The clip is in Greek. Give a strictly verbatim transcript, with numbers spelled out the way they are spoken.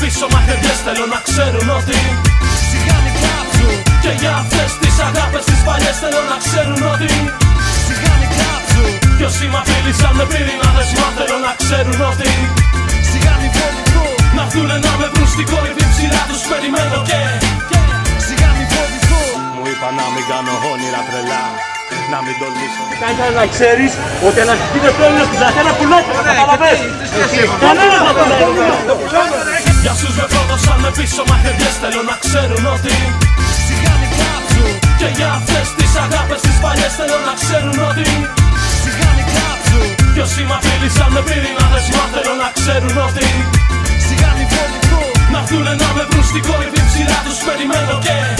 πίσω μαχαιριές θέλω να ξέρουν ότι σιγάνι κάψου. Και για αυτές τις αγάπες τις παλιές θέλω να ξέρουν ότι σιγάνι κάψου. Κι όσοι μ' απειλήσαν με πύρινα δεσμά θέλω να ξέρουν ότι σιγάνι βολικό. Να έρθουνε να με βρουν στην κόρυφη ψηρά τους περιμένω και σιγάνι βολικό. Μου είπα να μην κάνω όνειρα τρελά, να μην τολμήσω. Θα ήθελα να ξέρεις ότι ένας πίτρος στην Αθήνα πουλάτε, να καταλαβαίνεις. Κανένας να το λέει. Για σους με πρόδωσαν με πίσω μαχαιριές θέλω να ξέρουν ότι σιγάνι κάψου. Και για αυτές τις αγάπες τις παλιές θέλω να ξέρουν ότι σιγάνι κάψου. Κι όσοι μ' απειλήσαν με πύρινα δεσμά θέλω να ξέρουν ότι σιγάνι βολικό. Να έρθουνε να με βρουν στην κόρυφη ψηρά τους περιμένω και